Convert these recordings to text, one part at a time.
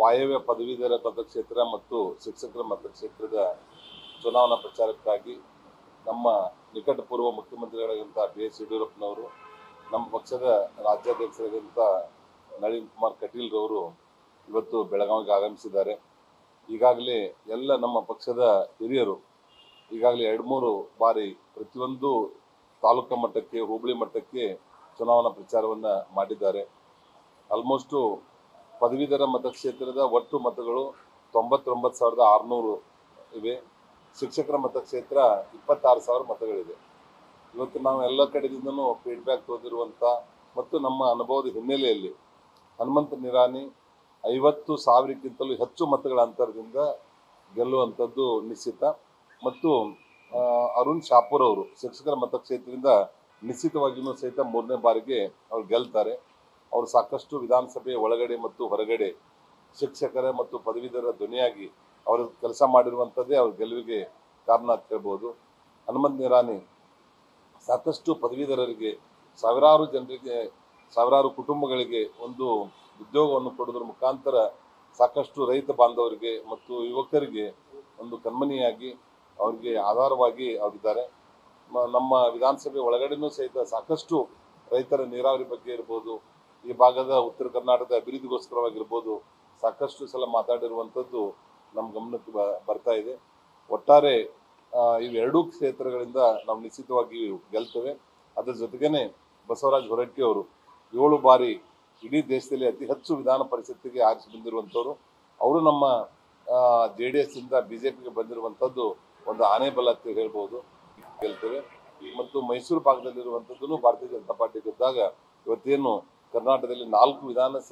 ವಾಯವ್ಯ ಪದವೀಧರ ಮತಕ್ಷೇತ್ರ ಮತ್ತು ಶಿಕ್ಷಕರ ಮತಕ್ಷೇತ್ರದ ಚುನಾವಣಾ ಪ್ರಚಾರಕ್ಕಾಗಿ ನಮ್ಮ ನಿಕಟಪೂರ್ವ ಮುಖ್ಯಮಂತ್ರಿಗಳಾದಂಥ BS ಯಡಿಯೂರಪ್ಪನವರು, ನಮ್ಮ ಪಕ್ಷದ ರಾಜ್ಯಾಧ್ಯಕ್ಷರಾದಂಥ ನಳಿನ್ ಕುಮಾರ್ ಕಟೀಲ್ರವರು ಇವತ್ತು ಬೆಳಗಾವಿಗೆ ಆಗಮಿಸಿದ್ದಾರೆ. ಈಗಾಗಲೇ ಎಲ್ಲ ನಮ್ಮ ಪಕ್ಷದ ಹಿರಿಯರು ಈಗಾಗಲೇ 2-3 ಬಾರಿ ಪ್ರತಿಯೊಂದು ತಾಲೂಕು ಮಟ್ಟಕ್ಕೆ, ಹೋಬಳಿ ಮಟ್ಟಕ್ಕೆ ಚುನಾವಣಾ ಪ್ರಚಾರವನ್ನು ಮಾಡಿದ್ದಾರೆ. ಆಲ್ಮೋಸ್ಟು ಪದವೀಧರ ಮತಕ್ಷೇತ್ರದ ಒಟ್ಟು ಮತಗಳು 99,600 ಇವೆ. ಶಿಕ್ಷಕರ ಮತಕ್ಷೇತ್ರ 26,000 ಮತಗಳಿದೆ. ಇವತ್ತು ನಾವು ಎಲ್ಲ ಕಡೆಯಿಂದನೂ ಫೀಡ್ಬ್ಯಾಕ್ ತೋದಿರುವಂಥ ಮತ್ತು ನಮ್ಮ ಅನುಭವದ ಹಿನ್ನೆಲೆಯಲ್ಲಿ ಹನುಮಂತ ನಿರಾಣಿ 50,000ಕ್ಕಿಂತಲೂ ಹೆಚ್ಚು ಮತಗಳ ಅಂತರದಿಂದ ಗೆಲ್ಲುವಂಥದ್ದು ನಿಶ್ಚಿತ. ಮತ್ತು ಅರುಣ್ ಶಾಪೂರ್ ಅವರು ಶಿಕ್ಷಕರ ಮತಕ್ಷೇತ್ರದಿಂದ ನಿಶ್ಚಿತವಾಗಿಯೂ ಸಹಿತ 3ನೇ ಬಾರಿಗೆ ಅವ್ರು ಗೆಲ್ತಾರೆ. ಅವರು ಸಾಕಷ್ಟು ವಿಧಾನಸಭೆ ಒಳಗಡೆ ಮತ್ತು ಹೊರಗಡೆ ಶಿಕ್ಷಕರ ಮತ್ತು ಪದವೀಧರ ಧ್ವನಿಯಾಗಿ ಅವರು ಕೆಲಸ ಮಾಡಿರುವಂಥದ್ದೇ ಅವ್ರ ಗೆಲುವಿಗೆ ಕಾರಣ ಅಂತ ಹೇಳ್ಬೋದು. ಹನುಮಂತ ನಿರಾಣಿ ಸಾಕಷ್ಟು ಪದವೀಧರರಿಗೆ, ಸಾವಿರಾರು ಜನರಿಗೆ, ಸಾವಿರಾರು ಕುಟುಂಬಗಳಿಗೆ ಒಂದು ಉದ್ಯೋಗವನ್ನು ಕೊಡೋದ್ರ ಮುಖಾಂತರ ಸಾಕಷ್ಟು ರೈತ ಬಾಂಧವರಿಗೆ ಮತ್ತು ಯುವಕರಿಗೆ ಒಂದು ಕಣ್ಮನಿಯಾಗಿ ಅವ್ರಿಗೆ ಆಧಾರವಾಗಿ ಆಗಿದ್ದಾರೆ. ನಮ್ಮ ವಿಧಾನಸಭೆ ಒಳಗಡೆನೂ ಸಹಿತ ಸಾಕಷ್ಟು ರೈತರ ನೀರಾವರಿ ಬಗ್ಗೆ ಇರ್ಬೋದು, ಈ ಭಾಗದ ಉತ್ತರ ಕರ್ನಾಟಕದ ಅಭಿವೃದ್ಧಿಗೋಸ್ಕರವಾಗಿರ್ಬೋದು ಸಾಕಷ್ಟು ಸಲ ಮಾತಾಡಿರುವಂಥದ್ದು ನಮ್ಮ ಗಮನಕ್ಕೆ ಬರ್ತಾ ಇದೆ. ಒಟ್ಟಾರೆ ಇವೆರಡೂ ಕ್ಷೇತ್ರಗಳಿಂದ ನಾವು ನಿಶ್ಚಿತವಾಗಿ ಗೆಲ್ತೇವೆ. ಅದರ ಜೊತೆಗೇನೆ ಬಸವರಾಜ ಹೊರಟ್ಟಿಯವರು 7 ಬಾರಿ ಇಡೀ ದೇಶದಲ್ಲಿ ಅತಿ ಹೆಚ್ಚು ವಿಧಾನ ಪರಿಷತ್ತಿಗೆ ಆರಿಸಿ ಬಂದಿರುವಂಥವ್ರು. ಅವರು ನಮ್ಮ JDSನಿಂದ BJPಗೆ ಬಂದಿರುವಂಥದ್ದು ಒಂದು ಆನೆ ಬಲ ಅಂತ ಹೇಳ್ಬೋದು. ಗೆಲ್ತೇವೆ. ಮತ್ತು ಮೈಸೂರು ಭಾಗದಲ್ಲಿರುವಂಥದ್ದನ್ನು ಭಾರತೀಯ ಜನತಾ ಪಾರ್ಟಿ ಗೆದ್ದಾಗ ಇವತ್ತೇನು ಕರ್ನಾಟಕದಲ್ಲಿ 4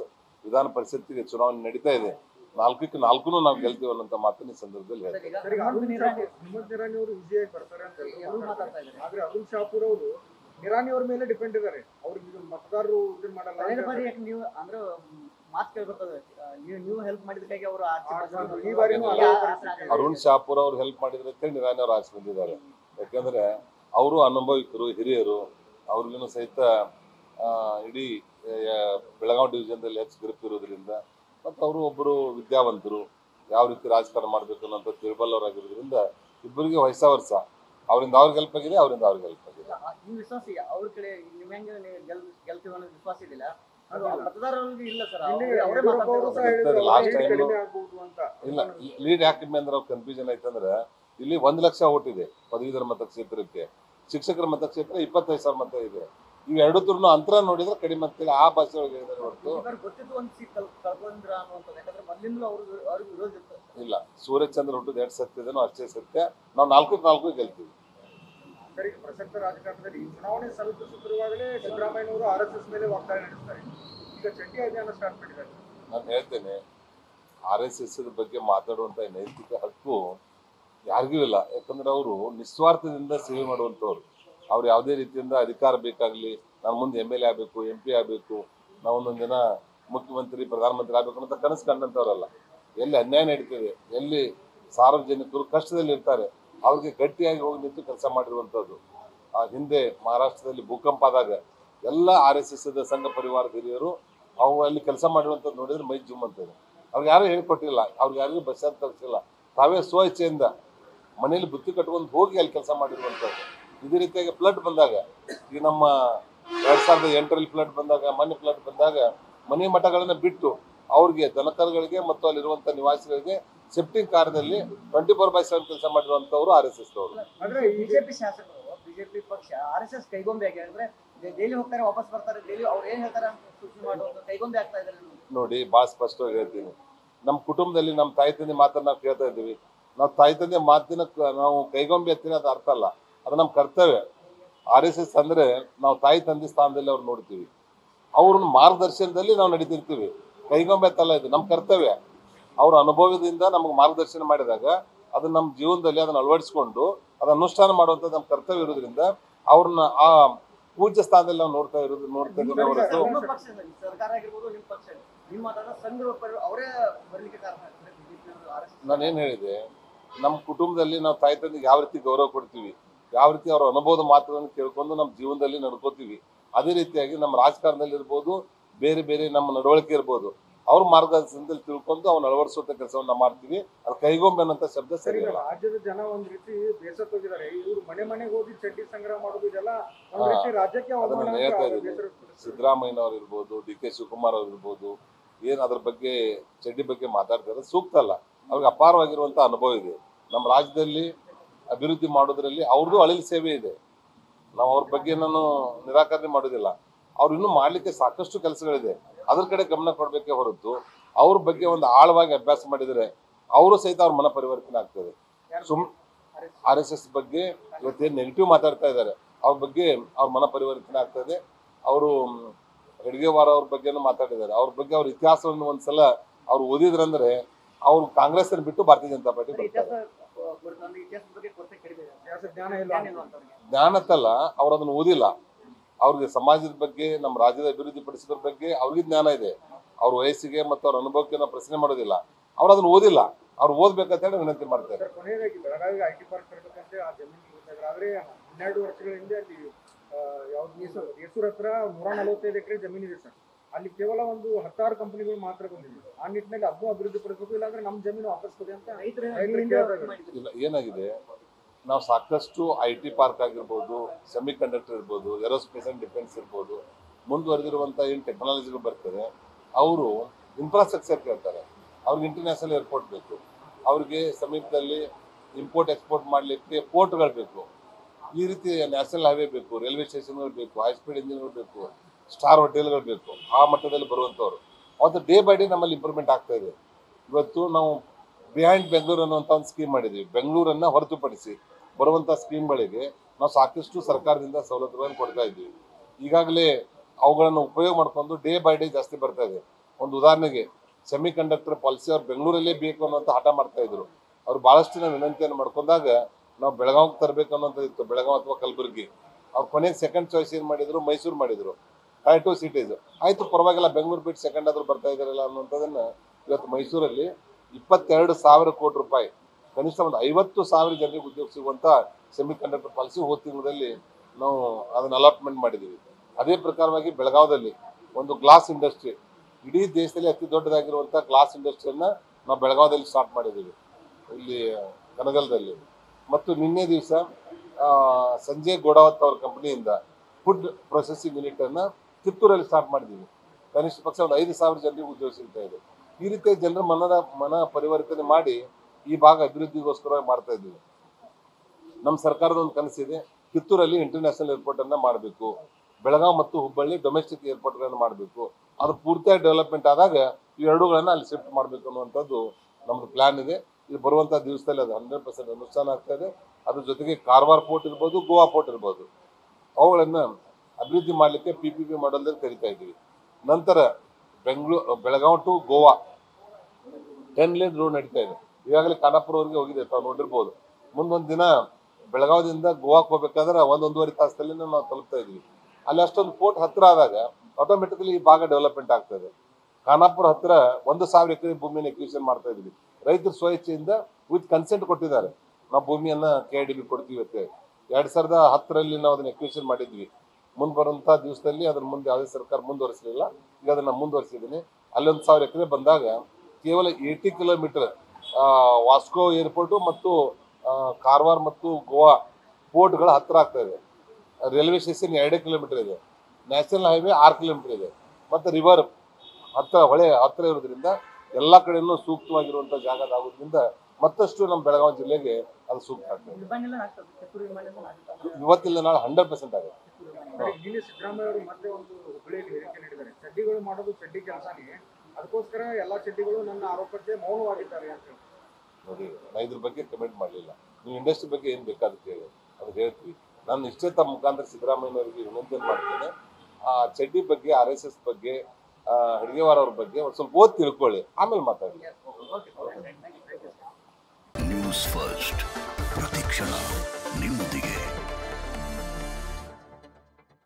ವಿಧಾನ ಪರಿಷತ್ತಿಗೆ ಚುನಾವಣೆ ನಡೀತಾ ಇದೆ, 4ಕ್ಕೆ 4 ನಾವು ಗೆಲ್ತೀವಿ ಅನ್ನೋಂಥ ಮಾತನ್ನ ಈ ಸಂದರ್ಭದಲ್ಲಿ ಹೇಳ್ತಾರೆ. ನಿರಾಣಿ ಅವ್ರ ಮೇಲೆ ಡಿಪೆಂಡ್ ಇದ್ದಾರೆ. ಅವ್ರಿಗೆ ಮತದಾರರು ಇದನ್ನ ಮಾಡಲ್ಲ. ನೀವು ಅಂದ್ರೆ ಮಾತು ಕೇಳ್ಬರ್ತದೆ, ನೀವು ಹೆಲ್ಪ್ ಮಾಡಿದಕ್ಕಾಗಿ ಅವರು ಅರುಣ್ ಶಾಪೂರ್ ಅವ್ರು ಹೆಲ್ಪ್ ಮಾಡಿದ್ರೆ ನಿರಾಣಿ ಅವ್ರು ಆಚೆ ಬಂದಿದ್ದಾರೆ. ಯಾಕಂದ್ರೆ ಅವರು ಅನುಭವಿಕರು, ಹಿರಿಯರು. ಅವ್ರಿಗೂ ಸಹಿತ ಇಡೀ ಬೆಳಗಾವಿ ಡಿವಿಜನ್ದಲ್ಲಿ ಹೆಚ್ಚು ಗ್ರಿಪ್ ಇರೋದ್ರಿಂದ ಮತ್ತು ಅವರು ಒಬ್ಬರು ವಿದ್ಯಾವಂತರು, ಯಾವ ರೀತಿ ರಾಜಕಾರಣ ಮಾಡಬೇಕು ಅನ್ನೋಂಥ ತಿಳಬಲ್ಲವರಾಗಿರೋದ್ರಿಂದ ಇಬ್ಬರಿಗೆ ವಯಸ್ಸ ವರ್ಷ ಅವರಿಂದ ಅವ್ರಿಗೆ ಹೆಲ್ಪ್ ಆಗಿದೆ, ಅವರಿಂದ ಅವ್ರಿಗೆ ಹೆಲ್ಪ್ ಆಗಿದೆ. ಈ ವಿಶ್ವಾಸ ಅವ್ರ ಕಡೆ ನಿಮ್ಮ ಹೆಂಗೆ ಗೆಲ್ತೀವಿ ಅನ್ನೋ ವಿಶ್ವಾಸ ಇದೆಯಲ್ಲ ಮತದಾರರಿಗೆ ಇಲ್ಲ ಸರ್. ಲಾಸ್ಟ್ ಟೈಮ್ ಇಲ್ಲ ಲೀಡ್ ಹಾಕಿದ್ಮೆ ಅಂದ್ರೆ ಅವ್ರು ಕನ್ಫ್ಯೂಷನ್ ಆಯ್ತಂದ್ರೆ ಇಲ್ಲಿ 1 ಲಕ್ಷ ಓಟ್ ಇದೆ ಪದವೀಧರ ಮತಕ್ಷೇತ್ರಕ್ಕೆ, ಶಿಕ್ಷಕರ ಮತಕ್ಷೇತ್ರ 25,000 ಮತ ಇದೆ. ಇವೆರಡು ತೂರ್ನ ಅಂತರ ನೋಡಿದ್ರೆ ಕಡಿಮೆ ಆಗ್ತಿಲ್ಲ. ಆ ಭಾಷೆ ಒಳಗೆ ಇಲ್ಲ. ಸೂರ್ಯಚಂದ್ರ ಹುಟ್ಟದ ಎಷ್ಟು ಸತ್ಯ ಇದೆನೋ ಅಷ್ಟೇ ಸತ್ಯ. ನಾವು 4ಕ್ಕೆ 4 ಗೆಲ್ತೀವಿ. ಪ್ರಸಕ್ತ ರಾಜಕಾರಣದಲ್ಲಿ ಚುನಾವಣೆ ಸಮೀಪಿಸುತ್ತಿರುವಾಗಲೇ ಸಿದ್ದರಾಮಯ್ಯನವರು RSS ಮೇಲೆ ವಾಗ್ದಾಳಿ ನಡೆಸ್ತಾರೆ. ಈಗ ಚಂಡಿ ಅಭಿಯಾನ ಸ್ಟಾರ್ಟ್ ಮಾಡಿದ್ದಾರೆ. ನಾನು ಹೇಳ್ತೇನೆ, RSS ಬಗ್ಗೆ ಮಾತಾಡುವಂತ ನೈತಿಕ ಹಕ್ಕು ಯಾರಿಗೂ ಇಲ್ಲ. ಯಾಕಂದ್ರೆ ಅವರು ನಿಸ್ವಾರ್ಥದಿಂದ ಸೇವೆ ಮಾಡುವಂತವ್ರು. ಅವ್ರು ಯಾವುದೇ ರೀತಿಯಿಂದ ಅಧಿಕಾರ ಬೇಕಾಗಲಿ, ನಾನು ಮುಂದೆ MLA ಆಗಬೇಕು, MP ಆಗಬೇಕು, ನಾವು ಒಂದೊಂದು ಜನ ಮುಖ್ಯಮಂತ್ರಿ, ಪ್ರಧಾನಮಂತ್ರಿ ಆಗಬೇಕು ಅಂತ ಕನಸು ಕಂಡಂಥವ್ರಲ್ಲ. ಎಲ್ಲಿ ಅನ್ಯಾಯ ನಡೀತದೆ, ಎಲ್ಲಿ ಸಾರ್ವಜನಿಕರು ಕಷ್ಟದಲ್ಲಿ ಇರ್ತಾರೆ, ಅವ್ರಿಗೆ ಗಟ್ಟಿಯಾಗಿ ಹೋಗಿ ನಿಂತು ಕೆಲಸ ಮಾಡಿರುವಂಥದ್ದು. ಆ ಹಿಂದೆ ಮಹಾರಾಷ್ಟ್ರದಲ್ಲಿ ಭೂಕಂಪ ಆದಾಗ ಎಲ್ಲ RSS ಸಂಘ ಪರಿವಾರ ಹಿರಿಯರು ಅವು ಅಲ್ಲಿ ಕೆಲಸ ಮಾಡಿರುವಂಥದ್ದು ನೋಡಿದ್ರೆ ಮೈ ಜುಮ್ ಅಂತೇಳಿ. ಅವ್ರಿಗೆ ಯಾರು ಹೇಳಿಕೊಟ್ಟಿಲ್ಲ, ಅವ್ರಿಗೆ ಯಾರಿಗೂ ಬಸ್ ತರಿಸಿಲ್ಲ. ತಾವೇ ಸ್ವ ಇಚ್ಛೆಯಿಂದ ಮನೇಲಿ ಬುತ್ತಿ ಕಟ್ಕೊಂಡು ಹೋಗಿ ಅಲ್ಲಿ ಕೆಲಸ ಮಾಡಿರುವಂಥದ್ದು. ಇದೇ ರೀತಿಯಾಗಿ ಫ್ಲಡ್ ಬಂದಾಗ, ಈಗ ನಮ್ಮ 2008ರಲ್ಲಿ ಫ್ಲಡ್ ಬಂದಾಗ, ಮನೆ ಫ್ಲಡ್ ಬಂದಾಗ ಮನೆ ಮಠಗಳನ್ನು ಬಿಟ್ಟು ಅವ್ರಿಗೆ ದನಕರುಗಳಿಗೆ ಮತ್ತು ಅಲ್ಲಿರುವಂಥ ನಿವಾಸಿಗಳಿಗೆ ಶಿಫ್ಟಿಂಗ್ ಕಾರ್ಯದಲ್ಲಿ 24/7 ಕೆಲಸ ಮಾಡಿರುವಂಥವ್ರು RSSನವರು. ಅಂದ್ರೆ ಬಿಜೆಪಿ ಶಾಸಕರು, ಬಿಜೆಪಿ ಪಕ್ಷ RSS ಕೈಗೊಂಬೆ ಆಗಿ ಅಂದ್ರೆ ಡೈಲಿ ಹೋಗ್ತಾರೆ, ವಾಪಸ್ ಬರ್ತಾರೆ, ಡೈಲಿ ಅವ್ರು ಏನು ಹೇಳ್ತಾರೆ ಕೈಗೊಂಬೆ ಆಗ್ತಾ ಇದ್ದಾರೆ. ನೋಡಿ, ಭಾಳ ಸ್ಪಷ್ಟವಾಗಿ ಹೇಳ್ತೀನಿ, ನಮ್ಮ ಕುಟುಂಬದಲ್ಲಿ ನಮ್ಮ ತಾಯಿ ತಂದೆ ಮಾತನ್ನ ನಾವು ಕೇಳ್ತಾ ಇದ್ದೀವಿ. ನಾವು ತಾಯಿ ತಂದೆ ಮಾತಿನ ನಾವು ಕೈಗೊಂಬೆ ಹತ್ತೀನಿ ಅದು ಅರ್ಥ ಅಲ್ಲ, ಅದು ನಮ್ಮ ಕರ್ತವ್ಯ. RSS ಅಂದರೆ ನಾವು ತಾಯಿ ತಂದೆ ಸ್ಥಾನದಲ್ಲಿ ಅವ್ರು ನೋಡ್ತೀವಿ, ಅವ್ರನ್ನ ಮಾರ್ಗದರ್ಶನದಲ್ಲಿ ನಾವು ನಡೀತಿರ್ತೀವಿ. ಕೈಗೊಂಬೆ ತಲ್ಲ ಇದು ನಮ್ಮ ಕರ್ತವ್ಯ. ಅವ್ರ ಅನುಭವದಿಂದ ನಮಗೆ ಮಾರ್ಗದರ್ಶನ ಮಾಡಿದಾಗ ಅದನ್ನ ನಮ್ಮ ಜೀವನದಲ್ಲಿ ಅದನ್ನು ಅಳವಡಿಸ್ಕೊಂಡು ಅದನ್ನು ಅನುಷ್ಠಾನ ಮಾಡುವಂಥದ್ದು ನಮ್ಮ ಕರ್ತವ್ಯ ಇರೋದ್ರಿಂದ ಅವ್ರನ್ನ ಆ ಪೂಜ್ಯ ಸ್ಥಾನದಲ್ಲಿ ನಾವು ನೋಡ್ತಾ ಇದ್ದೀವಿ ಹೊರತು. ನಾನೇನು ಹೇಳಿದೆ, ನಮ್ಮ ಕುಟುಂಬದಲ್ಲಿ ನಾವು ತಾಯಿ ತಂದೆಗೆ ಯಾವ ರೀತಿ ಗೌರವ ಕೊಡ್ತೀವಿ, ಯಾವ ರೀತಿ ಅವರ ಅನುಭವದ ಮಾತುಗಳನ್ನು ಕೇಳ್ಕೊಂಡು ನಮ್ಮ ಜೀವನದಲ್ಲಿ ನಡ್ಕೋತೀವಿ, ಅದೇ ರೀತಿಯಾಗಿ ನಮ್ಮ ರಾಜಕಾರಣದಲ್ಲಿ ಇರ್ಬೋದು, ಬೇರೆ ಬೇರೆ ನಮ್ಮ ನಡವಳಿಕೆ ಇರ್ಬೋದು, ಅವ್ರ ಮಾರ್ಗದರ್ಶನದಲ್ಲಿ ತಿಳ್ಕೊಂಡು ಅವನ್ನ ಅಳವಡಿಸುವಂತ ಕೆಲಸವನ್ನ ಮಾಡ್ತೀವಿ. ಅದು ಕೈಗೊಂಬೆನಂತ ಶಬ್ದ ಸರಿ ಇಲ್ಲ. ರಾಜ್ಯದ ಜನ ಒಂದ್ ರೀತಿ ಬೇಸತ್ತು ಹೋಗಿದ್ದಾರೆ. ಇವರು ಮನೆ ಮನೆಗೆ ಹೋಗಿ ಚಡ್ಡಿ ಸಂಗ್ರಹ ಮಾಡೋದು ಇದೆಲ್ಲ ಒಂದ್ ರೀತಿ ರಾಜ್ಯಕ್ಕೆ ಅವಮಾನ ಅಂತ. ಸಿದ್ದರಾಮಯ್ಯನವರು ಇರ್ಬೋದು, DK ಶಿವಕುಮಾರ್ ಅವರು ಇರ್ಬೋದು, ಏನ್ ಅದ್ರ ಬಗ್ಗೆ ಚಡ್ಡಿ ಬಗ್ಗೆ ಮಾತಾಡ್ತಾರೆ ಸೂಕ್ತ ಅಲ್ಲ. ಅವ್ರಿಗೆ ಅಪಾರವಾಗಿರುವಂತ ಅನುಭವ ಇದೆ. ನಮ್ಮ ರಾಜ್ಯದಲ್ಲಿ ಅಭಿವೃದ್ಧಿ ಮಾಡೋದ್ರಲ್ಲಿ ಅವ್ರದ್ದು ಅಳಿಲು ಸೇವೆ ಇದೆ. ನಾವು ಅವ್ರ ಬಗ್ಗೆ ನಾನು ನಿರಾಕರಣೆ ಮಾಡೋದಿಲ್ಲ. ಅವ್ರು ಇನ್ನೂ ಮಾಡ್ಲಿಕ್ಕೆ ಸಾಕಷ್ಟು ಕೆಲಸಗಳಿದೆ, ಅದ್ರ ಕಡೆ ಗಮನ ಕೊಡಬೇಕೇ ಹೊರತು ಅವ್ರ ಬಗ್ಗೆ ಒಂದು ಆಳವಾಗಿ ಅಭ್ಯಾಸ ಮಾಡಿದರೆ ಅವರು ಸಹಿತ ಅವ್ರ ಮನ ಪರಿವರ್ತನೆ ಆಗ್ತದೆ. RSS ಬಗ್ಗೆ ಇವತ್ತೇನು ನೆಗೆಟಿವ್ ಮಾತಾಡ್ತಾ ಇದ್ದಾರೆ, ಅವ್ರ ಬಗ್ಗೆ ಅವ್ರ ಮನ ಪರಿವರ್ತನೆ ಆಗ್ತದೆ. ಅವರು ಹೆಡ್ಗೇವಾರ ಅವ್ರ ಬಗ್ಗೆನೂ ಮಾತಾಡಿದ್ದಾರೆ. ಅವ್ರ ಬಗ್ಗೆ ಅವ್ರ ಇತಿಹಾಸವನ್ನು ಒಂದ್ಸಲ ಅವ್ರು ಓದಿದ್ರಂದ್ರೆ ಅವ್ರು ಕಾಂಗ್ರೆಸ್ ಬಿಟ್ಟು ಭಾರತೀಯ ಜನತಾ ಪಾರ್ಟಿ ಬರ್ತಾರೆ. ಜ್ಞಾನ ಅಂತಲ್ಲ, ಅವ್ರು ಅದನ್ನ ಓದಿಲ್ಲ. ಅವ್ರಿಗೆ ಸಮಾಜದ ಬಗ್ಗೆ, ನಮ್ಮ ರಾಜ್ಯದ ಅಭಿವೃದ್ಧಿ ಪಡಿಸಿದ್ರ ಬಗ್ಗೆ ಅವ್ರಿಗೆ ಜ್ಞಾನ ಇದೆ. ಅವ್ರ ವಯಸ್ಸಿಗೆ ಮತ್ತು ಅವ್ರ ಅನುಭವಕ್ಕೆ ನಾವು ಪ್ರಶ್ನೆ ಮಾಡೋದಿಲ್ಲ. ಅವ್ರು ಅದನ್ನ ಓದಿಲ್ಲ, ಅವ್ರು ಓದ್ಬೇಕಂತ ಹೇಳಿ ವಿನಂತಿ ಮಾಡ್ತಾರೆ. ಹತ್ರ 145 ಎಕರೆ ಜಮೀನು ಇದೆ ಸರ್. ಅಲ್ಲಿ ಕೇವಲ ಒಂದು 16 ಕಂಪನಿಗಳು ಮಾತ್ರ ಬಂದಿದೆ. ಆ ನಿಟ್ಟಿನಲ್ಲಿ ಅದನ್ನು ಅಭಿವೃದ್ಧಿ ಪಡಿಸಬೇಕು, ಇಲ್ಲಾಂದ್ರೆ ನಮ್ಮ ಜಮೀನು ವಾಪಸ್ ಕೊಡಿ ಅಂತ ಇಲ್ಲ. ಏನಾಗಿದೆ, ನಾವು ಸಾಕಷ್ಟು IT ಪಾರ್ಕ್ ಆಗಿರ್ಬೋದು, ಸೆಮಿಕಂಡಕ್ಟರ್ ಇರ್ಬೋದು, ಏರೋಸ್ಪೇಸ್ ಆ್ಯಂಡ್ ಡಿಫೆನ್ಸ್ ಇರ್ಬೋದು, ಮುಂದುವರೆದಿರುವಂಥ ಏನು ಟೆಕ್ನಾಲಜಿಗಳು ಬರ್ತದೆ, ಅವರು ಇನ್ಫ್ರಾಸ್ಟ್ರಕ್ಚರ್ ಕೇಳ್ತಾರೆ. ಅವ್ರಿಗೆ ಇಂಟರ್ನ್ಯಾಷನಲ್ ಏರ್ಪೋರ್ಟ್ ಬೇಕು, ಅವ್ರಿಗೆ ಸಮೀಪದಲ್ಲಿ ಇಂಪೋರ್ಟ್ ಎಕ್ಸ್ಪೋರ್ಟ್ ಮಾಡಲಿಕ್ಕೆ ಪೋರ್ಟ್ಗಳು ಬೇಕು, ಈ ರೀತಿ ನ್ಯಾಷನಲ್ ಹೈವೇ ಬೇಕು, ರೈಲ್ವೆ ಸ್ಟೇಷನ್ಗಳು ಬೇಕು, ಹೈಸ್ಪೀಡ್ ಇಂಜಿನ್ಗಳು ಬೇಕು, ಸ್ಟಾರ್ ಹೋಟೆಲ್ಗಳು ಬೇಕು. ಆ ಮಟ್ಟದಲ್ಲಿ ಬರುವಂಥವ್ರು ಅವತ್ತು ಡೇ ಬೈ ಡೇ ನಮ್ಮಲ್ಲಿ ಇಂಪ್ರೂವ್ಮೆಂಟ್ ಆಗ್ತಾ ಇದೆ. ಇವತ್ತು ನಾವು ಬಿಹೈಂಡ್ ಬೆಂಗಳೂರು ಅನ್ನುವಂಥ ಒಂದು ಸ್ಕೀಮ್ ಮಾಡಿದ್ದೀವಿ. ಬೆಂಗಳೂರನ್ನು ಹೊರತುಪಡಿಸಿ ಬರುವಂಥ ಸ್ಕೀಮ್ಗಳಿಗೆ ನಾವು ಸಾಕಷ್ಟು ಸರ್ಕಾರದಿಂದ ಸವಲತ್ತುಗಳನ್ನು ಕೊಡ್ತಾ ಇದ್ದೀವಿ. ಈಗಾಗಲೇ ಅವುಗಳನ್ನು ಉಪಯೋಗ ಮಾಡಿಕೊಂಡು ಡೇ ಬೈ ಡೇ ಜಾಸ್ತಿ ಬರ್ತಾ ಇದೆ. ಒಂದು ಉದಾಹರಣೆಗೆ ಸೆಮಿಕಂಡಕ್ಟರ್ ಪಾಲಿಸಿ ಅವ್ರು ಬೆಂಗಳೂರಲ್ಲೇ ಬೇಕು ಅನ್ನೋಂಥ ಹಠ ಮಾಡ್ತಾ ಇದ್ರು. ಅವ್ರು ಭಾಳಷ್ಟು ನಾವು ವಿನಂತಿಯನ್ನು ಮಾಡ್ಕೊಂಡಾಗ ನಾವು ಬೆಳಗಾವಿಗೆ ತರಬೇಕು ಅನ್ನೋಂಥದ್ದಿತ್ತು, ಬೆಳಗಾವಿ ಅಥವಾ ಕಲಬುರಗಿ. ಅವ್ರು ಕೊನೆಗೆ ಸೆಕೆಂಡ್ ಚಾಯ್ಸ್ ಏನು ಮಾಡಿದ್ರು, ಮೈಸೂರು ಮಾಡಿದರು. Tier 2 ಸಿಟೀಸ್ ಆಯಿತು, ಪರವಾಗಿಲ್ಲ, ಬೆಂಗಳೂರು ಬಿಟ್ಟು ಸೆಕೆಂಡ್ ಆದರೂ ಬರ್ತಾ ಇದ್ದಾರಲ್ಲ ಅನ್ನೋಂಥದ್ದನ್ನು ಇವತ್ತು ಮೈಸೂರಲ್ಲಿ 22,000 ಕೋಟಿ ರೂಪಾಯಿ, ಕನಿಷ್ಠ ಒಂದು 50,000 ಜನರಿಗೆ ಉದ್ಯೋಗ ಸಿಗುವಂಥ ಸೆಮಿಕಂಡಕ್ಟರ್ ಪಾಲಿಸಿ ಹೋದ ತಿಂಗಳಲ್ಲಿ ನಾವು ಅದನ್ನು ಅಲಾಟ್ಮೆಂಟ್ ಮಾಡಿದ್ದೀವಿ. ಅದೇ ಪ್ರಕಾರವಾಗಿ ಬೆಳಗಾವದಲ್ಲಿ ಒಂದು ಗ್ಲಾಸ್ ಇಂಡಸ್ಟ್ರಿ, ಇಡೀ ದೇಶದಲ್ಲಿ ಅತಿ ದೊಡ್ಡದಾಗಿರುವಂಥ ಗ್ಲಾಸ್ ಇಂಡಸ್ಟ್ರಿಯನ್ನು ನಾವು ಬೆಳಗಾವದಲ್ಲಿ ಸ್ಟಾರ್ಟ್ ಮಾಡಿದ್ದೀವಿ, ಇಲ್ಲಿ ಕನಗಲದಲ್ಲಿ. ಮತ್ತು ನಿನ್ನೆ ದಿವಸ ಸಂಜಯ್ ಗೋಡಾವತ್ ಅವ್ರ ಕಂಪ್ನಿಯಿಂದ ಫುಡ್ ಪ್ರೊಸೆಸಿಂಗ್ ಯೂನಿಟನ್ನು ಕಿತ್ತೂರಲ್ಲಿ ಸ್ಟಾರ್ಟ್ ಮಾಡಿದ್ದೀವಿ. ಕನಿಷ್ಠ ಪಕ್ಷ ಒಂದು 5,000 ಜನರಿಗೆ ಉದ್ಯೋಗ ಸಿಗ್ತಾ ಇದೆ. ಈ ರೀತಿಯ ಜನರ ಮನ ಪರಿವರ್ತನೆ ಮಾಡಿ ಈ ಭಾಗ ಅಭಿವೃದ್ಧಿಗೋಸ್ಕರವಾಗಿ ಮಾಡ್ತಾ ಇದ್ದೀವಿ. ನಮ್ಮ ಸರ್ಕಾರದ ಒಂದು ಕನಸಿದೆ, ಕಿತ್ತೂರಲ್ಲಿ ಇಂಟರ್ನ್ಯಾಷನಲ್ ಏರ್ಪೋರ್ಟನ್ನು ಮಾಡಬೇಕು, ಬೆಳಗಾವಿ ಮತ್ತು ಹುಬ್ಬಳ್ಳಿ ಡೊಮೆಸ್ಟಿಕ್ ಏರ್ಪೋರ್ಟ್ಗಳನ್ನು ಮಾಡಬೇಕು. ಅದು ಪೂರ್ತಿಯಾಗಿ ಡೆವಲಪ್ಮೆಂಟ್ ಆದಾಗ ಇವೆರಡುಗಳನ್ನು ಅಲ್ಲಿ ಶಿಫ್ಟ್ ಮಾಡಬೇಕು ಅನ್ನುವಂಥದ್ದು ನಮ್ಮದು ಪ್ಲ್ಯಾನ್ ಇದೆ. ಇದು ಬರುವಂಥ ದಿವಸದಲ್ಲಿ ಅದು 100% ಅನುಷ್ಠಾನ ಆಗ್ತಾ ಇದೆ. ಅದ್ರ ಜೊತೆಗೆ ಕಾರವಾರ ಪೋರ್ಟ್ ಇರ್ಬೋದು, ಗೋವಾ ಪೋರ್ಟ್ ಇರ್ಬೋದು, ಅವುಗಳನ್ನು ಅಭಿವೃದ್ಧಿ ಮಾಡಲಿಕ್ಕೆ PPP ಮಾಡಲ್ದಲ್ಲಿ ಕರಿತಾ ಇದ್ದೀವಿ. ನಂತರ Belagavi to Goa 10 lane road ನಡೀತಾ ಇದೆ. ಈಗಾಗಲೇ ಖಾನಾಪುರವರೆಗೆ ಹೋಗಿದೆ, ತಾವು ನೋಡಿರ್ಬೋದು. ಮುಂದೊಂದು ದಿನ ಬೆಳಗಾವದಿಂದ ಗೋವಾಕ್ಕೆ ಹೋಗ್ಬೇಕಾದ್ರೆ 1.5 ತಾಸಲ್ಲಿ ನಾವು ತಲುಪ್ತಾ ಇದ್ದೀವಿ. ಅಲ್ಲಿ ಅಷ್ಟೊಂದು ಪೋರ್ಟ್ ಹತ್ತಿರ ಆದಾಗ ಆಟೋಮೆಟಿಕಲಿ ಈ ಭಾಗ ಡೆವಲಪ್ಮೆಂಟ್ ಆಗ್ತದೆ. ಖಾನಾಪುರ ಹತ್ತಿರ 1,000 ಎಕರೆ ಭೂಮಿಯನ್ನು ಎಕ್ವಿಷನ್ ಮಾಡ್ತಾ ಇದ್ದೀವಿ. ರೈತರು ಸ್ವಇಚ್ಛೆಯಿಂದ ವಿತ್ ಕನ್ಸೆಂಟ್ ಕೊಟ್ಟಿದ್ದಾರೆ. ನಾವು ಭೂಮಿಯನ್ನು KIDB ಕೊಡ್ತೀವಿ ಅಂತ 2010 ನಾವು ಅದನ್ನು ಎಕ್ವಿಷನ್ ಮಾಡಿದ್ವಿ. ಮುಂದೆ ಬರುವಂಥ ದಿವಸದಲ್ಲಿ ಅದನ್ನು ಮುಂದೆ ಯಾವುದೇ ಸರ್ಕಾರ ಮುಂದುವರಿಸಲಿಲ್ಲ. ಈಗ ಅದನ್ನು ಮುಂದುವರಿಸಿದ್ದೀನಿ. ಅಲ್ಲಿ 1,000 ಎಕರೆ ಬಂದಾಗ ಕೇವಲ 80 ಕಿಲೋಮೀಟರ್ ವಾಸ್ಕೋ ಏರ್ಪೋರ್ಟು ಮತ್ತು ಕಾರವಾರ ಮತ್ತು ಗೋವಾ ಪೋರ್ಟ್ಗಳು ಹತ್ತಿರ ಆಗ್ತಾ ಇದೆ. ರೈಲ್ವೆ ಸ್ಟೇಷನ್ 2 ಕಿಲೋಮೀಟರ್ ಇದೆ, ನ್ಯಾಷನಲ್ ಹೈವೇ 6 ಕಿಲೋಮೀಟರ್ ಇದೆ, ಮತ್ತು ರಿವರ್ ಹತ್ತಿರ, ಹೊಳೆ ಹತ್ತಿರ ಇರೋದ್ರಿಂದ ಎಲ್ಲ ಕಡೆಯೂ ಸೂಕ್ತವಾಗಿರುವಂಥ ಜಾಗದ ಆಗೋದ್ರಿಂದ ಮತ್ತಷ್ಟು ನಮ್ಮ ಬೆಳಗಾವಿ ಜಿಲ್ಲೆಗೆ ಅದು ಸೂಕ್ತ ಆಗ್ತದೆ. ಇವತ್ತಿಲ್ಲ ನಾಳೆ 100% ಆಗುತ್ತೆ. ಸಿದ್ದರಾಮಯ್ಯ ಅವರು ಮತ್ತೆ ಒಂದು ಹುಬ್ಬಳ್ಳಿಯಲ್ಲಿ ಹೇಳಿಕೆ ನೀಡಿದ್ದಾರೆ, ಚಡ್ಡಿಗಳು ಮಾಡೋದು ಚಡ್ಡಿ ಕೆಲಸನೇ, ಅದಕ್ಕೋಸ್ಕರ ಎಲ್ಲ ಚಡ್ಡಿಗಳು ನನ್ನ ಆರೋಪಕ್ಕೆ ಮೌನವಾಗಿದ್ದಾರೆ ಅಂತ ಹೇಳಿ. ನೋಡಿ, ನಾನು ಇದ್ರ ಬಗ್ಗೆ ಕಮೆಂಟ್ ಮಾಡಲಿಲ್ಲ. ನೀವು ಇಂಡಸ್ಟ್ರಿ ಬಗ್ಗೆ ಏನು ಬೇಕಾಗುತ್ತೆ ಹೇಳಿ, ಅದು ಹೇಳ್ತೀವಿ. ನಾನು ಇಷ್ಟೇ ತಮ್ಮ ಮುಖಾಂತರ ಸಿದ್ದರಾಮಯ್ಯನವರಿಗೆ ವಿನಂತಿಯನ್ನು ಮಾಡ್ತೇನೆ, ಆ ಚಡ್ಡಿ ಬಗ್ಗೆ, RSS ಬಗ್ಗೆ, ಹೆಡ್ಗೇವಾರ ಅವ್ರ ಬಗ್ಗೆ ಒಂದು ಸ್ವಲ್ಪ ಓದಿ ತಿಳ್ಕೊಳ್ಳಿ, ಆಮೇಲೆ ಮಾತಾಡಿ. ನ್ಯೂಸ್ ಫಸ್ಟ್ ಪ್ರತಿಕ್ಷಣ.